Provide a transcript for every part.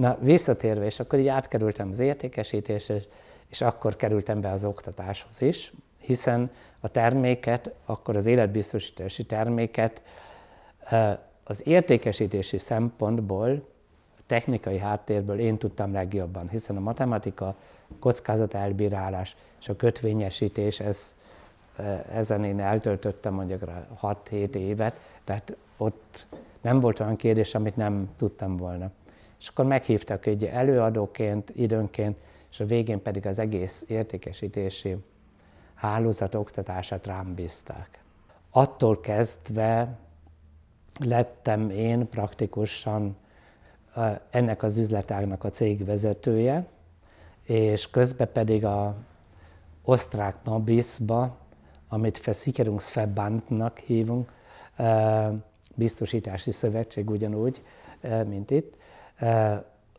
Na, visszatérve, és akkor így átkerültem az értékesítésre, és akkor kerültem be az oktatáshoz is, hiszen a terméket, akkor az életbiztosítási terméket az értékesítési szempontból, a technikai háttérből én tudtam legjobban, hiszen a matematika, kockázat elbírálás és a kötvényesítés, ezen én eltöltöttem mondjuk 6-7 évet, tehát ott nem volt olyan kérdés, amit nem tudtam volna. És akkor meghívtak egy előadóként, időnként, és a végén pedig az egész értékesítési hálózat oktatását rám bízták. Attól kezdve lettem én praktikusan ennek az üzletágnak a cégvezetője, és közben pedig az osztrák NABIZ-ba, amit Versicherungsverbandnak hívunk, biztosítási szövetség ugyanúgy, mint itt,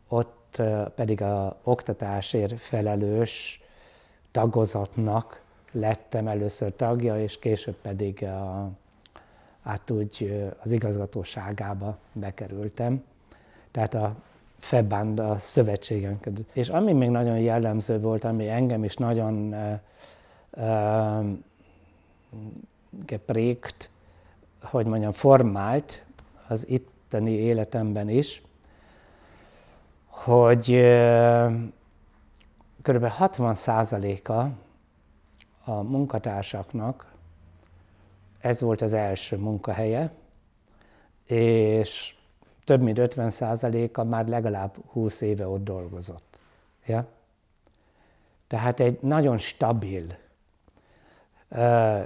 ott pedig az oktatásért felelős tagozatnak lettem először tagja, és később pedig hát úgy az igazgatóságába bekerültem. Tehát a FEBAND a szövetségünk. És ami még nagyon jellemző volt, ami engem is nagyon geprégt, hogy mondjam, formált az itteni életemben is, hogy kb. 60%-a a munkatársaknak ez volt az első munkahelye, és több mint 50%-a már legalább 20 éve ott dolgozott. Ja? Tehát egy nagyon stabil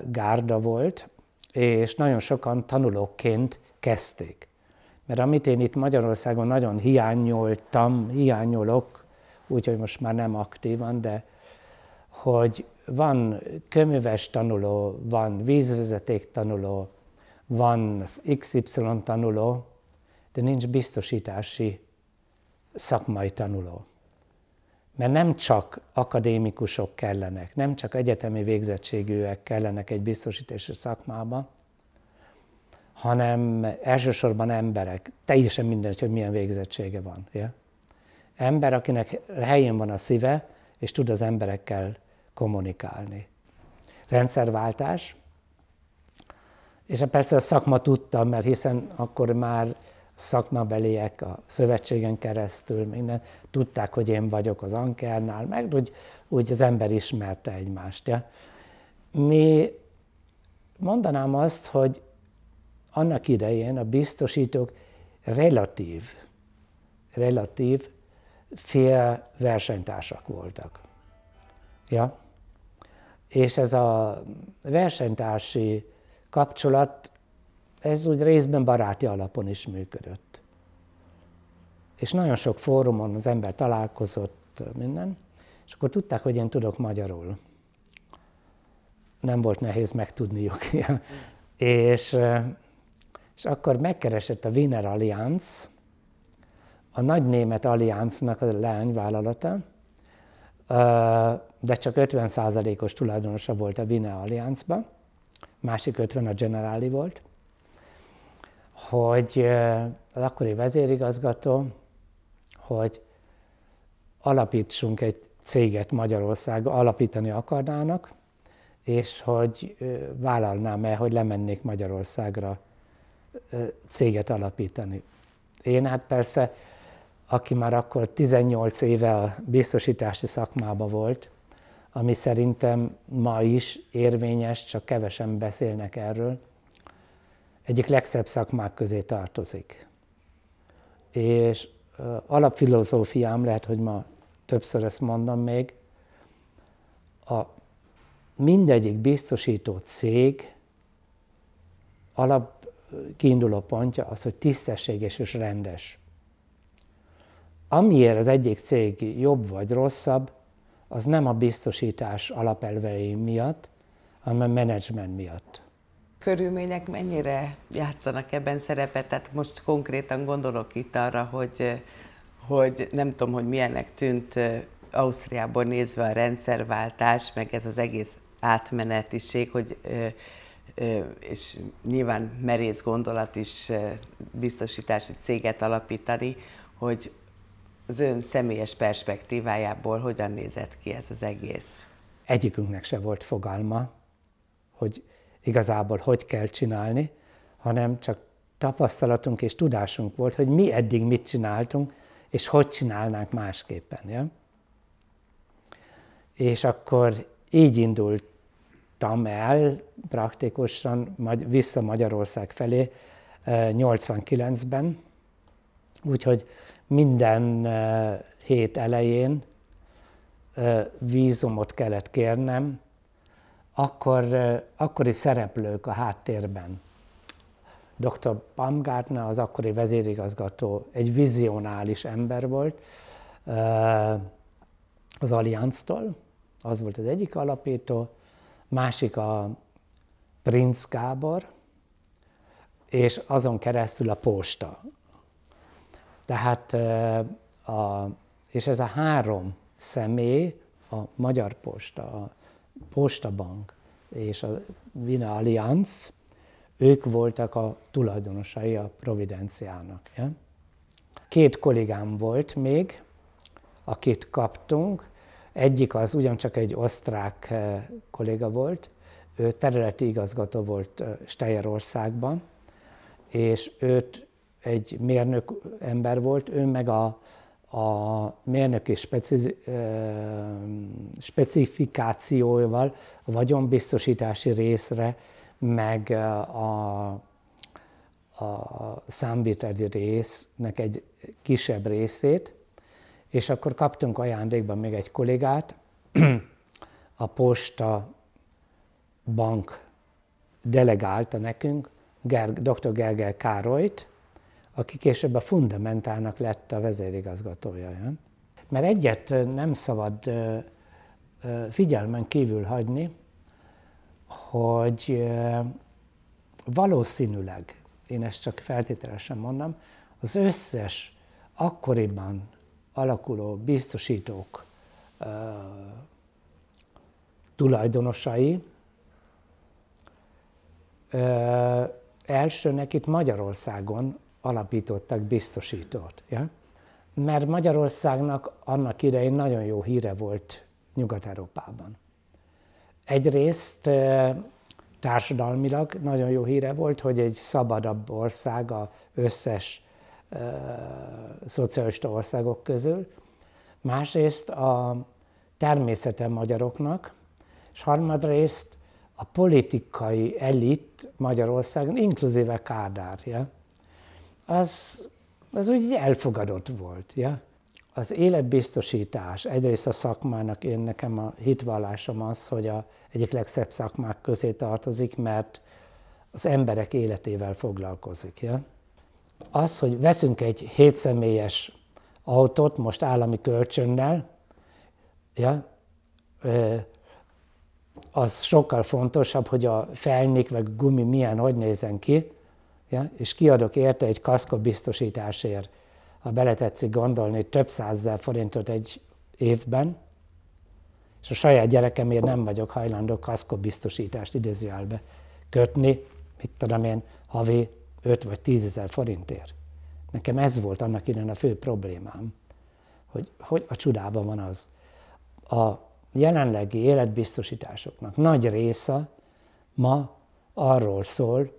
gárda volt, és nagyon sokan tanulóként kezdték. Mert amit én itt Magyarországon nagyon hiányolok, úgyhogy most már nem aktívan, de hogy van kőműves tanuló, van vízvezeték tanuló, van XY tanuló, de nincs biztosítási szakmai tanuló. Mert nem csak akadémikusok kellenek, nem csak egyetemi végzettségűek kellenek egy biztosítási szakmába, hanem elsősorban emberek, teljesen mindegy, hogy milyen végzettsége van. Ja? Ember, akinek helyén van a szíve, és tud az emberekkel kommunikálni. Rendszerváltás, és persze a szakma tudtam, mert hiszen akkor már szakmabeliek a szövetségen keresztül minden, tudták, hogy én vagyok az ANKER-nál, meg úgy az ember ismerte egymást. Ja? Mi mondanám azt, hogy annak idején a biztosítók relatív fél versenytársak voltak. Ja? És ez a versenytársi kapcsolat, ez úgy részben baráti alapon is működött. És nagyon sok fórumon az ember találkozott minden, és akkor tudták, hogy én tudok magyarul. Nem volt nehéz megtudniuk. Ja. És akkor megkeresett a Wiener Allianz, a nagy német Allianznak a leányvállalata, de csak 50%-os tulajdonosa volt a Wiener Allianzban, másik 50 a Generali volt, hogy az akkori vezérigazgató, hogy alapítsunk egy céget Magyarországon, alapítani akarnának, és hogy vállalnám-e, hogy lemennék Magyarországra céget alapítani. Én hát persze, aki már akkor 18 éve a biztosítási szakmában volt, ami szerintem ma is érvényes, csak kevesen beszélnek erről, egyik legszebb szakmák közé tartozik. És alapfilozófiám, lehet, hogy ma többször ezt mondom még, a mindegyik biztosító cég kiinduló pontja az, hogy tisztességes és rendes. Amiért az egyik cég jobb vagy rosszabb, az nem a biztosítás alapelvei miatt, hanem a menedzsment miatt. Körülmények mennyire játszanak ebben szerepet? Tehát most konkrétan gondolok itt arra, hogy nem tudom, hogy milyennek tűnt Ausztriából nézve a rendszerváltás, meg ez az egész átmenetiség, hogy és nyilván merész gondolat is biztosítási céget alapítani, hogy az ön személyes perspektívájából hogyan nézett ki ez az egész? Egyikünknek se volt fogalma, hogy igazából hogy kell csinálni, hanem csak tapasztalatunk és tudásunk volt, hogy mi eddig mit csináltunk, és hogy csinálnánk másképpen. Ja? És akkor így indultam el praktikusan vissza Magyarország felé 89-ben, úgyhogy minden hét elején vízumot kellett kérnem, akkori szereplők a háttérben. Dr. Baumgartner, az akkori vezérigazgató, egy vizionális ember volt az Allianztól, az volt az egyik alapító, másik a Princ Gábor, és azon keresztül a posta. Tehát, és ez a három személy, a Magyar Posta, a Postabank és a Wiener Allianz, ők voltak a tulajdonosai a Providenciának. Ja? Két kollégám volt még, akit kaptunk. Egyik az ugyancsak egy osztrák kolléga volt, ő területi igazgató volt Steyerországban, és őt egy mérnök ember volt, ő meg a mérnöki specifikációval a vagyonbiztosítási részre, meg a számviteli résznek egy kisebb részét, és akkor kaptunk ajándékban még egy kollégát, a Posta Bank delegálta nekünk dr. Gergel Károlyt, aki később a Fundamentálnak lett a vezérigazgatója. Mert egyet nem szabad figyelmen kívül hagyni, hogy valószínűleg, én ezt csak feltételesen mondom, az összes akkoriban alakuló biztosítók tulajdonosai elsőnek itt Magyarországon alapítottak biztosítót. Ja? Mert Magyarországnak annak idején nagyon jó híre volt Nyugat-Európában. Egyrészt társadalmilag nagyon jó híre volt, hogy egy szabadabb ország az összes szocialista országok közül, másrészt a természete magyaroknak, és harmadrészt a politikai elit Magyarországon, inkluzíve Kádár, ja? az úgy elfogadott volt. Ja? Az életbiztosítás, egyrészt a szakmának, én nekem a hitvallásom az, hogy az egyik legszebb szakmák közé tartozik, mert az emberek életével foglalkozik. Ja? Az, hogy veszünk egy 7 személyes autót, most állami kölcsönnel, ja? Az sokkal fontosabb, hogy a felnik vagy gumi milyen, hogy nézzen ki, ja? És kiadok érte egy kaszkobiztosításért, ha beletetszik gondolni, több 100 000 forintot egy évben, és a saját gyerekemért nem vagyok hajlandó kaszkobiztosítást idézőjelbe kötni, mit tudom én, havi 5 vagy 10 000 forintért. Nekem ez volt annak idején a fő problémám, hogy a csodában van az. A jelenlegi életbiztosításoknak nagy része ma arról szól,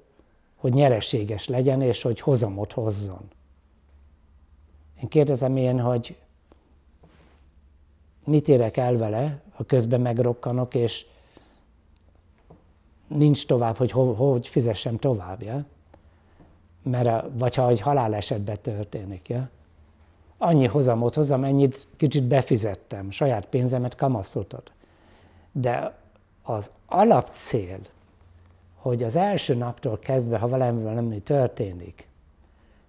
hogy nyereséges legyen és hogy hozamot hozzon. Én kérdezem én, hogy mit érek el vele, ha közben megrokkanok, és nincs tovább, hogy hogy fizessem tovább, ja? Vagy ha egy halálesetben történik. Ja? Annyi hozamot hozzam, ennyit kicsit befizettem, saját pénzemet kamaszoltad. De az alapcél, hogy az első naptól kezdve, ha valami történik,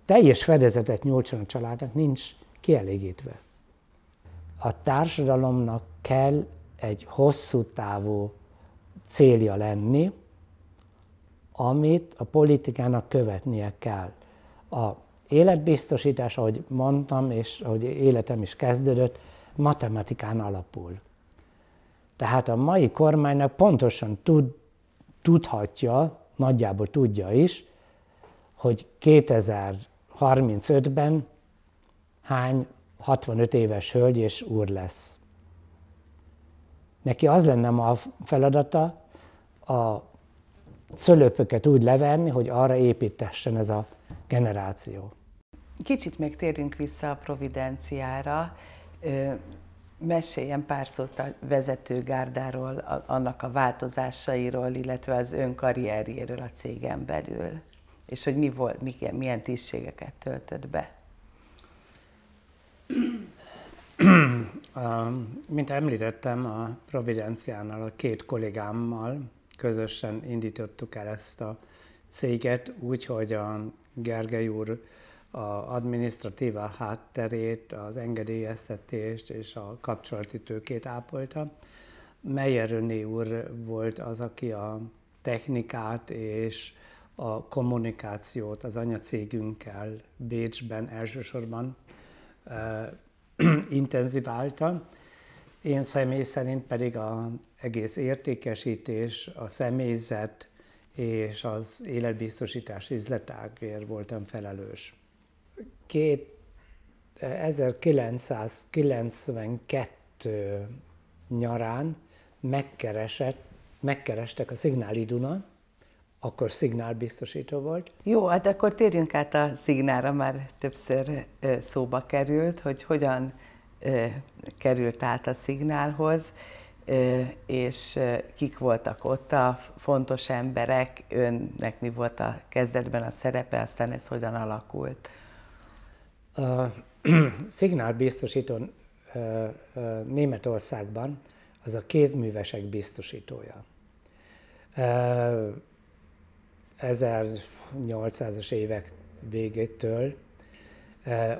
teljes fedezetet nyújtson a családnak, nincs kielégítve. A társadalomnak kell egy hosszú távú célja lenni, amit a politikának követnie kell. A életbiztosítás, ahogy mondtam, és ahogy életem is kezdődött, matematikán alapul. Tehát a mai kormánynak pontosan tudhatja, nagyjából tudja is, hogy 2035-ben hány 65 éves hölgy és úr lesz. Neki az lenne ma a feladata, a szőlőpöket úgy leverni, hogy arra építessen ez a generáció. Kicsit még térjünk vissza a Providenciára. Meséljen pár szót a vezetőgárdáról, annak a változásairól, illetve az ön karrierjéről a cégen belül, és hogy mi volt, milyen tisztségeket töltött be. Mint említettem, a Providenciánál a két kollégámmal közösen indítottuk el ezt a céget, úgyhogy a Gergely úr az adminisztratív hátterét, az engedélyeztetést és a kapcsolati tőkét ápolta. Meyer René úr volt az, aki a technikát és a kommunikációt az anyacégünkkel Bécsben elsősorban intenziválta. Én személy szerint pedig az egész értékesítés, a személyzet és az életbiztosítási üzletágért voltam felelős. 1992 nyarán megkerestek a Signal Iduna, akkor Signal Biztosító volt. Jó, hát akkor térjünk át a Signalra, már többször szóba került, hogy hogyan került át a Signalhoz, és kik voltak ott a fontos emberek, önnek mi volt a kezdetben a szerepe, aztán ez hogyan alakult? A Signal Biztosítón Németországban az a kézművesek biztosítója. 1800-as évek végétől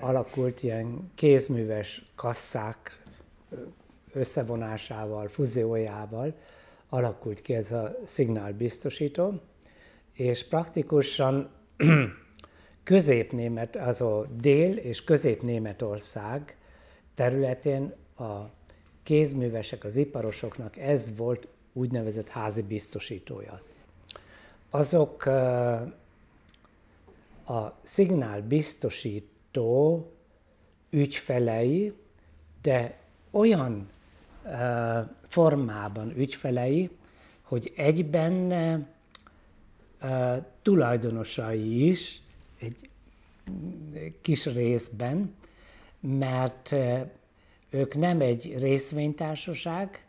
alakult ilyen kézműves kasszák összevonásával, fúziójával alakult ki ez a Signal Biztosító, és praktikusan Középnémet, az a Dél- és Közép-Németország területén a kézművesek, az iparosoknak ez volt úgynevezett házi biztosítója. Azok a Signal Biztosító ügyfelei, de olyan formában ügyfelei, hogy egyben tulajdonosai is, egy kis részben, mert ők nem egy részvénytársaság,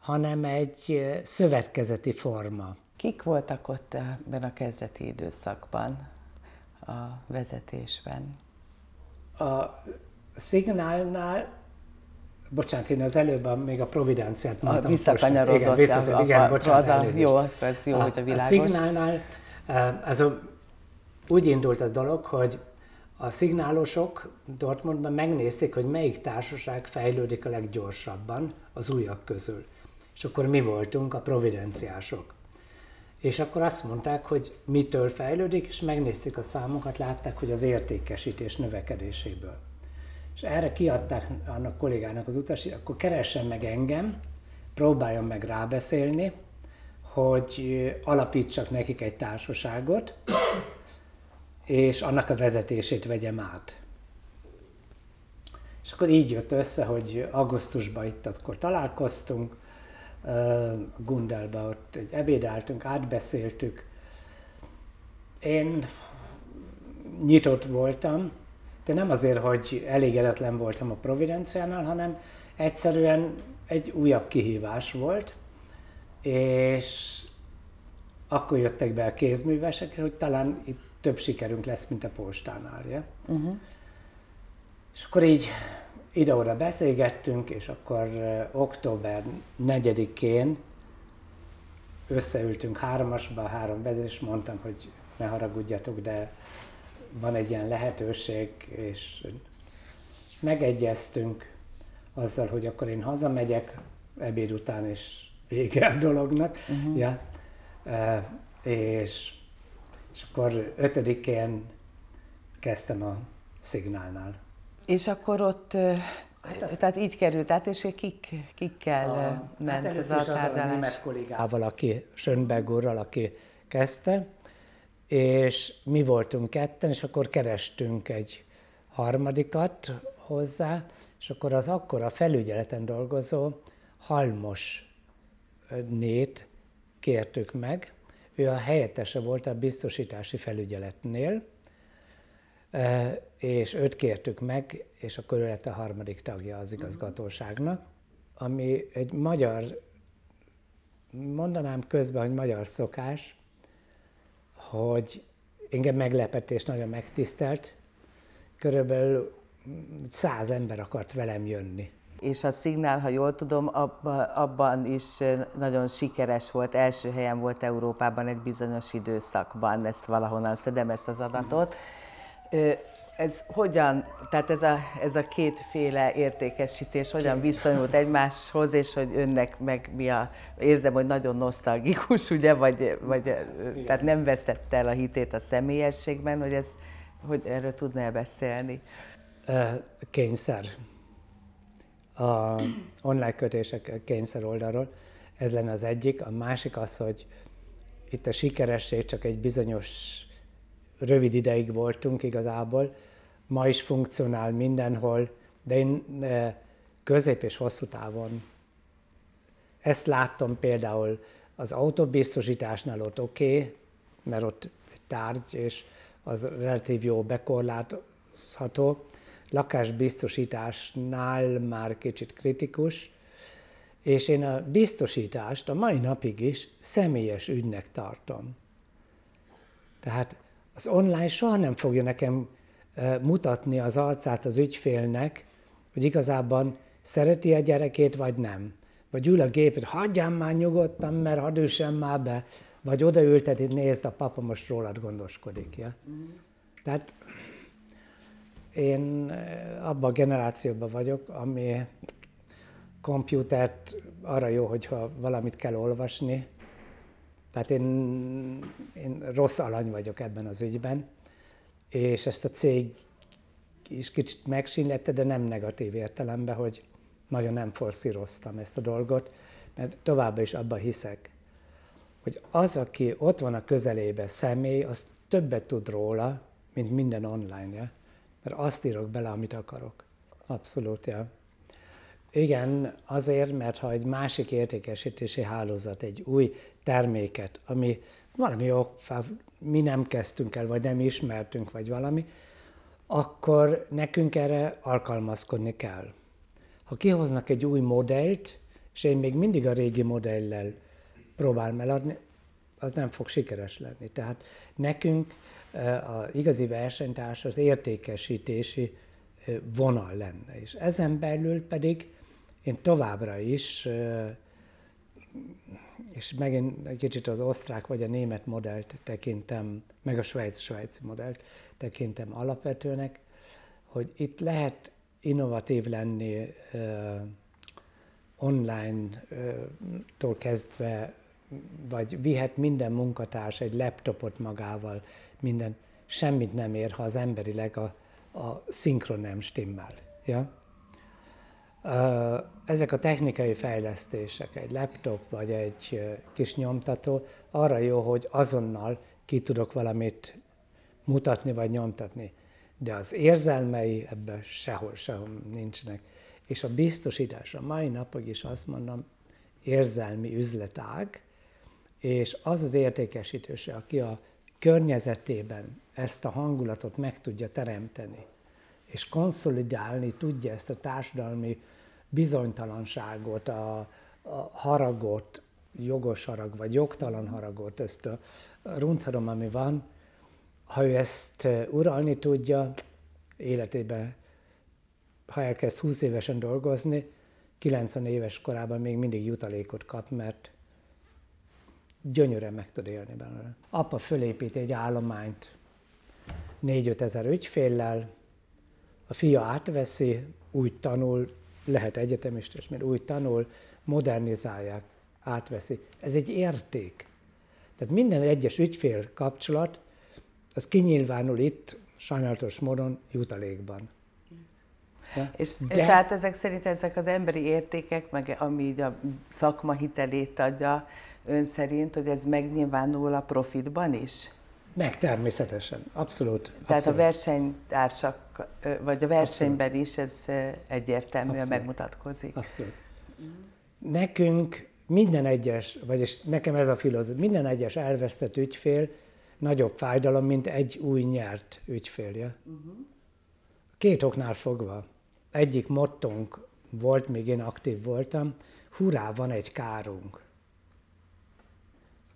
hanem egy szövetkezeti forma. Kik voltak ott ebben a kezdeti időszakban, a vezetésben? A Signalnál, bocsánat, én az előbb még a Providenciát mondtam. Visszakanyarodott. Igen, bocsánat, előzés. Jó, persze, jó, hogy a világos. A Signalnál úgy indult a dolog, hogy a szignálosok Dortmundban megnézték, hogy melyik társaság fejlődik a leggyorsabban az újak közül. És akkor mi voltunk a providenciások. És akkor azt mondták, hogy mitől fejlődik, és megnézték a számokat, látták, hogy az értékesítés növekedéséből. És erre kiadták annak kollégának az utasítást, akkor keressen meg engem, próbáljon meg rábeszélni, hogy alapítsak nekik egy társaságot, és annak a vezetését vegyem át. És akkor így jött össze, hogy augusztusban itt akkor találkoztunk, Gundelba ott egy ebédáltunk, átbeszéltük. Én nyitott voltam, de nem azért, hogy elégedetlen voltam a Providenciánál, hanem egyszerűen egy újabb kihívás volt, és akkor jöttek be a kézművesek, hogy talán itt több sikerünk lesz, mint a postánál. Ja? És akkor így ide-oda beszélgettünk, és akkor október 4-én összeültünk hármasba, három vezetés, és mondtam, hogy ne haragudjatok, de van egy ilyen lehetőség, és megegyeztünk azzal, hogy akkor én hazamegyek ebéd után, és vége a dolognak. Ja? És akkor 5-én kezdtem a Signalnál. És akkor ott, tehát így került át, és kikkel ment az a tárgyalás? A német kollégával, aki Schönberg úrral, aki kezdte, és mi voltunk ketten, és akkor kerestünk egy harmadikat, hozzá, és akkor az akkora felügyeleten dolgozó Halmosnét kértük meg. Ő a helyettese volt a biztosítási felügyeletnél, és őt kértük meg, és akkor ő lett a harmadik tagja az igazgatóságnak, ami egy magyar, mondanám közben, hogy magyar szokás, hogy engem meglepett és nagyon megtisztelt, körülbelül 100 ember akart velem jönni. És a Signal, ha jól tudom, abban is nagyon sikeres volt, első helyen volt Európában egy bizonyos időszakban, ezt valahonnan szedem, ezt az adatot. Ez hogyan, tehát ez a kétféle értékesítés hogyan viszonyult egymáshoz, és hogy önnek meg mi a, érzem, hogy nagyon nosztalgikus, ugye, vagy tehát nem vesztette el a hitét a személyességben, hogy ez, hogy erről tudná beszélni? Kényszer. A online kötések kényszer oldalról. Ez lenne az egyik. A másik az, hogy itt a sikeresség csak egy bizonyos rövid ideig voltunk igazából. Ma is funkcionál mindenhol, de én közép és hosszú távon ezt láttam például az autóbiztosításnál, ott oké, mert ott tárgy, és az relatív jó bekorlátozható. Lakásbiztosításnál már kicsit kritikus, és én a biztosítást a mai napig is személyes ügynek tartom. Tehát az online soha nem fogja nekem mutatni az arcát az ügyfélnek, hogy igazában szereti a gyerekét, vagy nem. Vagy ül a gépet, hagyjam már nyugodtan, mert hadd üssem már be, vagy odaülteti, nézd, a papa most rólad gondoskodik. Ja? Tehát én abban a generációban vagyok, ami komputert arra jó, hogyha valamit kell olvasni. Tehát én rossz alany vagyok ebben az ügyben, és ezt a cég is kicsit megsínlette, de nem negatív értelemben, hogy nagyon nem forszíroztam ezt a dolgot, mert továbbá is abban hiszek, hogy az, aki ott van a közelében személy, az többet tud róla, mint minden online-ja. Mert azt írok bele, amit akarok. Abszolút, ja. Igen, azért, mert ha egy másik értékesítési hálózat, egy új terméket, ami valami okfáv, mi nem kezdtünk el, vagy nem ismertünk, vagy valami, akkor nekünk erre alkalmazkodni kell. Ha kihoznak egy új modellt, és én még mindig a régi modellel próbálom eladni, az nem fog sikeres lenni. Tehát nekünk az igazi versenytárs az értékesítési vonal lenne. És ezen belül pedig én továbbra is, és megint egy kicsit az osztrák vagy a német modellt tekintem, meg a svájci modellt tekintem alapvetőnek, hogy itt lehet innovatív lenni online-tól kezdve, vagy vihet minden munkatárs egy laptopot magával, minden, semmit nem ér, ha az emberileg a szinkron nem stimmel. Ja? Ezek a technikai fejlesztések, egy laptop vagy egy kis nyomtató, arra jó, hogy azonnal ki tudok valamit mutatni vagy nyomtatni, de az érzelmei ebben sehol nincsenek. És a biztosításra mai napig is azt mondom, érzelmi üzletág, és az az értékesítőse, aki a környezetében ezt a hangulatot meg tudja teremteni, és konszolidálni tudja ezt a társadalmi bizonytalanságot, a haragot, jogos harag vagy jogtalan haragot, ezt a runtharom, ami van, ha ő ezt uralni tudja életében, ha elkezd 20 évesen dolgozni, 90 éves korában még mindig jutalékot kap, mert gyönyörűen meg tud élni belőle. Apa fölépít egy állományt 4-5 ezer ügyféllel, a fia átveszi, úgy tanul, lehet egyetemist is, mert úgy tanul, modernizálják, átveszi. Ez egy érték. Tehát minden egyes ügyfél kapcsolat, az kinyilvánul itt sajnálatos módon jutalékban. Ja, és tehát ezek szerint ezek az emberi értékek, meg ami így a szakma hitelét adja, ön szerint, hogy ez megnyilvánul a profitban is? Meg, természetesen, abszolút. Tehát abszolút. A versenytársak, vagy a versenyben abszolút. Is ez egyértelműen abszolút. Megmutatkozik. Abszolút. Nekünk minden egyes, vagyis nekem ez a filozófia, minden egyes elvesztett ügyfél nagyobb fájdalom, mint egy új nyert ügyfélje. Két oknál fogva. Egyik mottónk volt, még én aktív voltam, hurrá, van egy kárunk. A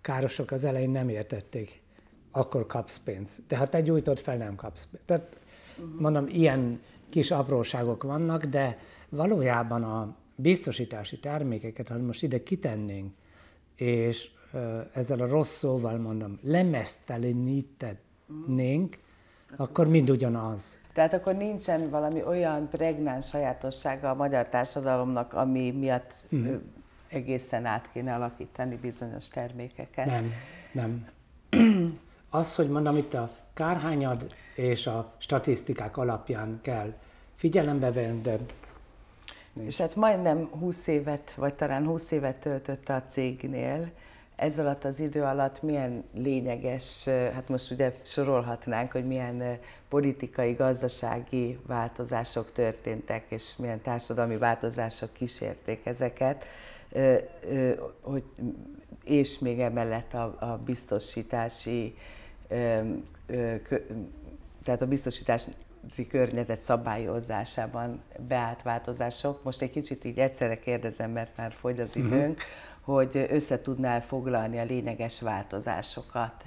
károsok az elején nem értették, akkor kapsz pénzt. De ha te gyújtod fel, nem kapsz pénzt. Tehát mondom, ilyen kis apróságok vannak, de valójában a biztosítási termékeket, ha most ide kitennénk, és ezzel a rossz szóval mondom, lemeztelenítenénk, akkor mind ugyanaz. Tehát akkor nincsen valami olyan pregnáns sajátossága a magyar társadalomnak, ami miatt egészen át kéne alakítani bizonyos termékeket. Nem, nem. Az, hogy mondom, itt a kárhányad és a statisztikák alapján kell figyelembe venni, de... És hát majdnem 20 évet, vagy talán 20 évet töltött a cégnél. Ez alatt az idő alatt milyen lényeges, hát most ugye sorolhatnánk, hogy milyen politikai, gazdasági változások történtek, és milyen társadalmi változások kísérték ezeket, és még emellett a biztosítási, tehát a biztosítási környezet szabályozásában beállt változások. Most egy kicsit így egyszerre kérdezem, mert már fogy az időnk, hogy össze tudnál foglalni a lényeges változásokat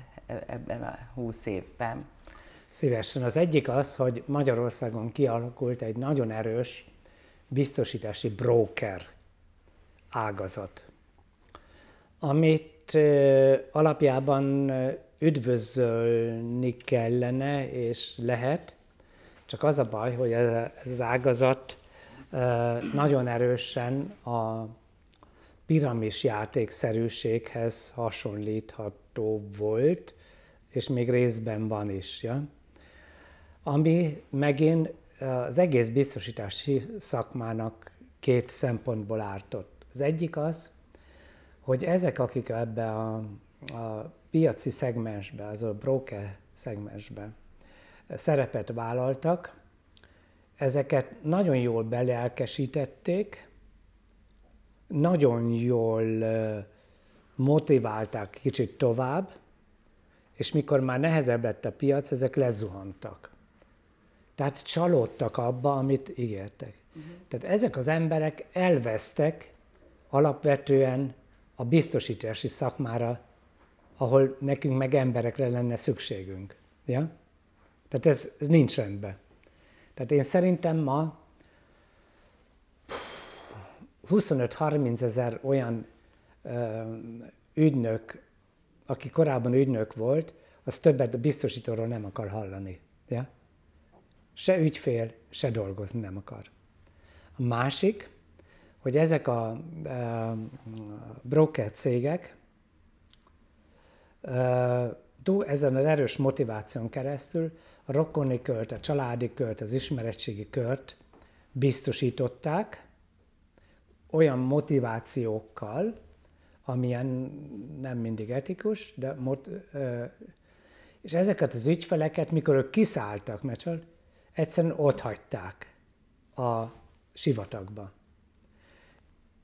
ebben a 20 évben. Szívesen. Az egyik az, hogy Magyarországon kialakult egy nagyon erős biztosítási broker ágazat, amit alapjában üdvözölni kellene és lehet, csak az a baj, hogy ez az ágazat nagyon erősen a piramis játékszerűséghez hasonlítható volt, és még részben van is. Ja? Ami megint az egész biztosítási szakmának két szempontból ártott. Az egyik az, hogy ezek, akik ebbe a piaci szegmensbe, az a broker szegmensbe szerepet vállaltak, ezeket nagyon jól belelkesítették, nagyon jól motiválták kicsit tovább, és mikor már nehezebb lett a piac, ezek lezuhantak. Tehát csalódtak abba, amit ígértek. Tehát ezek az emberek elvesztek alapvetően a biztosítási szakmára, ahol nekünk meg emberekre lenne szükségünk. Ja? Tehát ez nincs rendben. Tehát én szerintem ma 25-30 ezer olyan ügynök, aki korábban ügynök volt, az többet a biztosítóról nem akar hallani. Ja? Se ügyfél, se dolgozni nem akar. A másik, hogy ezek a broker cégek ezen az erős motiváción keresztül a rokoni kört, a családi kört, az ismeretségi kört biztosították, olyan motivációkkal, amilyen nem mindig etikus, de és ezeket az ügyfeleket, mikor ők kiszálltak, mert egyszerűen ott hagyták a sivatagba.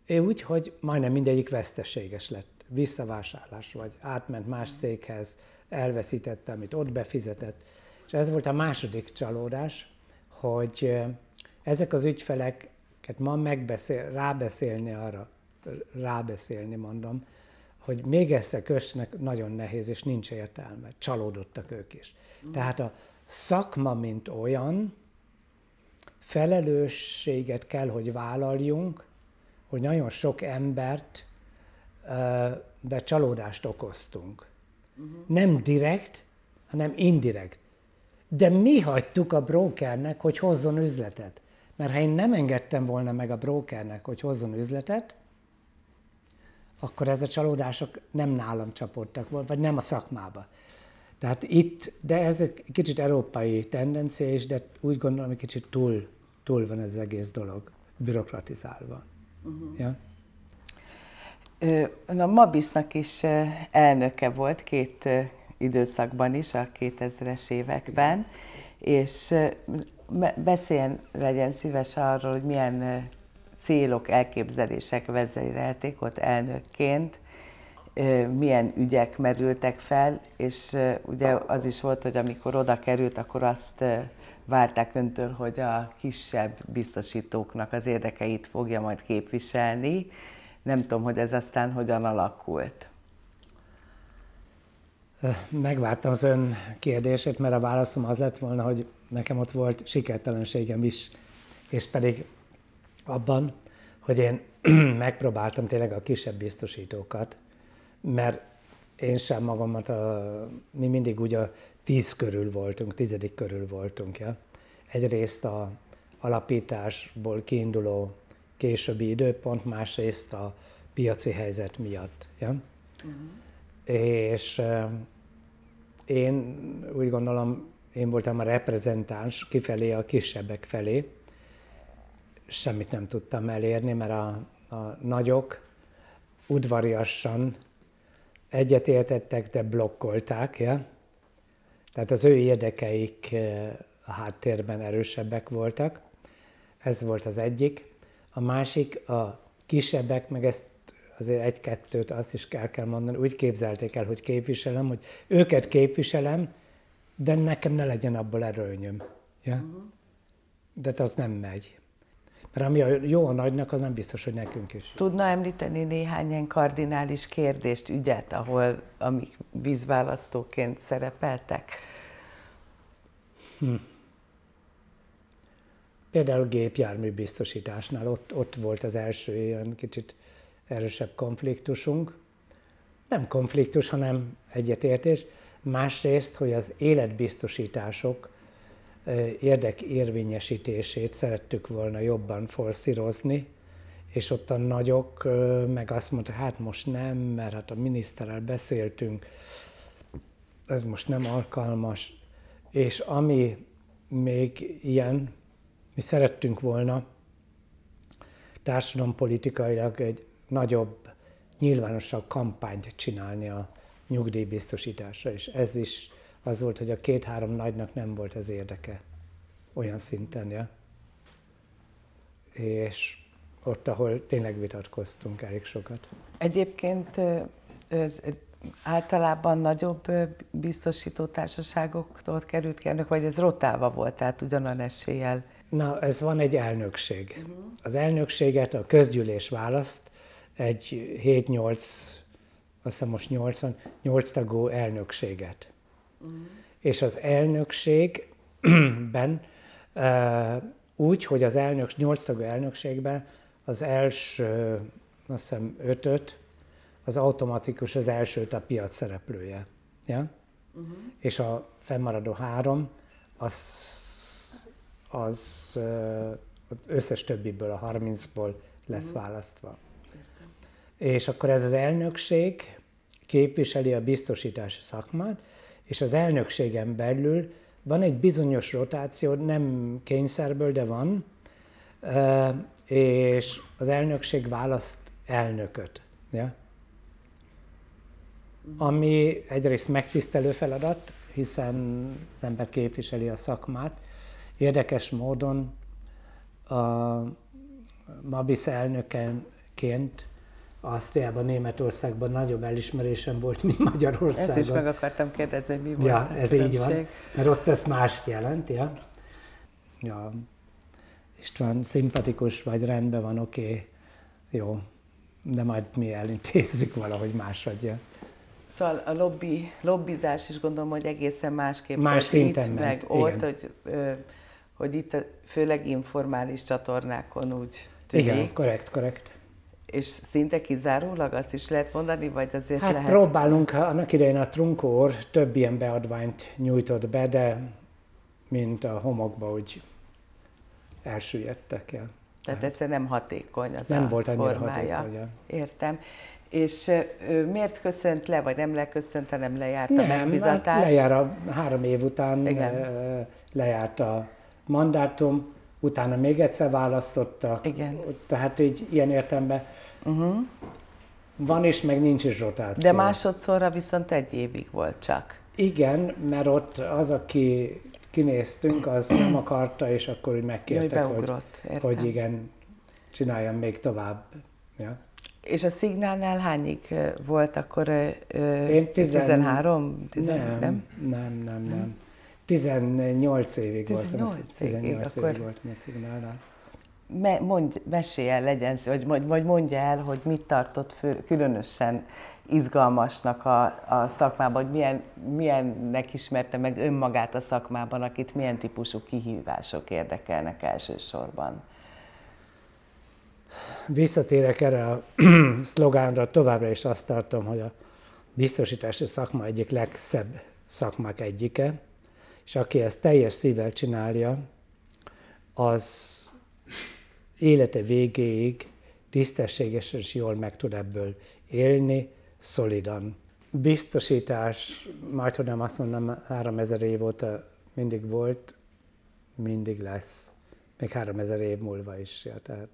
Úgy, hogy majdnem mindegyik veszteséges lett, visszavásárlás, vagy átment más céghez, elveszítette, amit ott befizetett. És ez volt a második csalódás, hogy ezek az ügyfelek ma rábeszélni, hogy még egyszer kössenek, nagyon nehéz, és nincs értelme. Csalódottak ők is. Tehát a szakma, mint olyan, felelősséget kell, hogy vállaljunk, hogy nagyon sok embert csalódást okoztunk. Nem direkt, hanem indirekt. De mi hagytuk a brokernek, hogy hozzon üzletet. Mert ha én nem engedtem volna meg a brokernek, hogy hozzon üzletet, akkor ez a csalódások nem nálam csapódtak volna, vagy nem a szakmába. Tehát itt, de ez egy kicsit európai tendencia is, de úgy gondolom, hogy kicsit túl van ez az egész dolog, bürokratizálva. Ja? A Mabisznak is elnöke volt két időszakban is, a 2000-es években, és beszéljen, legyen szíves arról, hogy milyen célok, elképzelések vezérelték ott elnökként, milyen ügyek merültek fel, és ugye az is volt, hogy amikor oda került, akkor azt várták öntől, hogy a kisebb biztosítóknak az érdekeit fogja majd képviselni. Nem tudom, hogy ez aztán hogyan alakult. Megvártam az ön kérdését, mert a válaszom az lett volna, hogy nekem ott volt sikertelenségem is, és pedig abban, hogy én megpróbáltam tényleg a kisebb biztosítókat, mert én sem magamat, mi mindig ugye 10 körül voltunk, 10. körül voltunk. Ja? Egyrészt az alapításból kiinduló későbbi időpont, másrészt a piaci helyzet miatt. Ja? És én úgy gondolom, én voltam a reprezentáns kifelé, a kisebbek felé. Semmit nem tudtam elérni, mert a nagyok udvariasan egyetértettek, de blokkolták. Ja? Tehát az ő érdekeik a háttérben erősebbek voltak. Ez volt az egyik. A másik, a kisebbek, meg ezt azért egy-kettőt azt is el kell mondani, úgy képzelték el, hogy képviselem, hogy őket képviselem, de nekem ne legyen abból erőnyöm. Ja? De az nem megy. Mert ami a jó a nagynak, az nem biztos, hogy nekünk is. Tudna említeni néhány ilyen kardinális kérdést, ügyet, ahol amik vízválasztóként szerepeltek? Például gépjármű biztosításnál ott volt az első ilyen kicsit erősebb konfliktusunk. Nem konfliktus, hanem egyetértés. Másrészt, hogy az életbiztosítások érdekérvényesítését szerettük volna jobban forszírozni, és ott a nagyok meg azt mondták, hát most nem, mert hát a miniszterrel beszéltünk, ez most nem alkalmas. És ami még ilyen, mi szerettünk volna társadalompolitikailag egy nagyobb, nyilvánosabb kampányt csinálni a nyugdíjbiztosításra, és ez is az volt, hogy a 2-3 nagynak nem volt ez érdeke, olyan szinten, ja. És ott, ahol tényleg vitatkoztunk elég sokat. Egyébként általában nagyobb biztosító társaságoktól került ki elnök, vagy ez rotálva volt, tehát ugyanolyan eséllyel? Na, ez van egy elnökség. Az elnökséget a közgyűlés választ egy 7-8, azt hiszem most 8 tagú elnökséget. És az elnökségben úgy, hogy az 8 tagú elnökségben az első, azt hiszem, 5-öt, az automatikus az elsőt a piac szereplője. Ja? És a fennmaradó 3, az összes többiből, a 30-ból lesz választva. És akkor ez az elnökség képviseli a biztosítási szakmát, és az elnökségen belül van egy bizonyos rotáció, nem kényszerből, de van, és az elnökség választ elnököt. Ja? Ami egyrészt megtisztelő feladat, hiszen az ember képviseli a szakmát. Érdekes módon a Mabisz elnökeként Ausztriában, Németországban nagyobb elismerésem volt, mint Magyarországon. Ezt is meg akartam kérdezni, mi volt a különbség. Ez így van, mert ott ez mást jelent, ja. Ja. István, szimpatikus vagy, rendben van, oké, jó, de majd mi elintézzük valahogy máshogy. Ja. Szóval a lobbizás is gondolom, hogy egészen másképp más volt itt, meg ott, hogy itt főleg informális csatornákon úgy tűnik. Igen, korrekt. És szinte kizárólag azt is lehet mondani, vagy azért hát lehet? Hát próbálunk, annak idején a Trunkor több ilyen beadványt nyújtott be, de mint a homokba úgy elsüllyedtek el. Tehát egyszerűen nem hatékony az nem a volt formája. Hatékony. Értem. És miért köszönt le, vagy nem leköszönt, hanem lejárt a megbizatás? Hát lejár a 3 év után, lejárt a mandátum. Utána még egyszer választottak, igen. Tehát így ilyen értelemben van és meg nincs is rotáció. De másodszorra viszont 1 évig volt csak. Igen, mert ott az, aki kinéztünk, az nem akarta, és akkor úgy megkértek, hogy igen, csináljam még tovább. Ja. És a Signalnál hányig volt akkor? 13? Nem. 18 évig voltam. 18 évig voltam a Signalnál. Mesélj el, legyen szó, vagy mondja el, hogy mit tartott különösen izgalmasnak a szakmában, hogy milyennek ismerte meg önmagát a szakmában, akit milyen típusú kihívások érdekelnek elsősorban. Visszatérek erre a szlogánra, továbbra is azt tartom, hogy a biztosítási szakma egyik legszebb szakmák egyike, és aki ezt teljes szívvel csinálja, az élete végéig tisztességesen és jól meg tud ebből élni, szolidan. Biztosítás, majdnem azt mondom, 3000 év óta mindig volt, mindig lesz, még 3000 év múlva is. Ja, tehát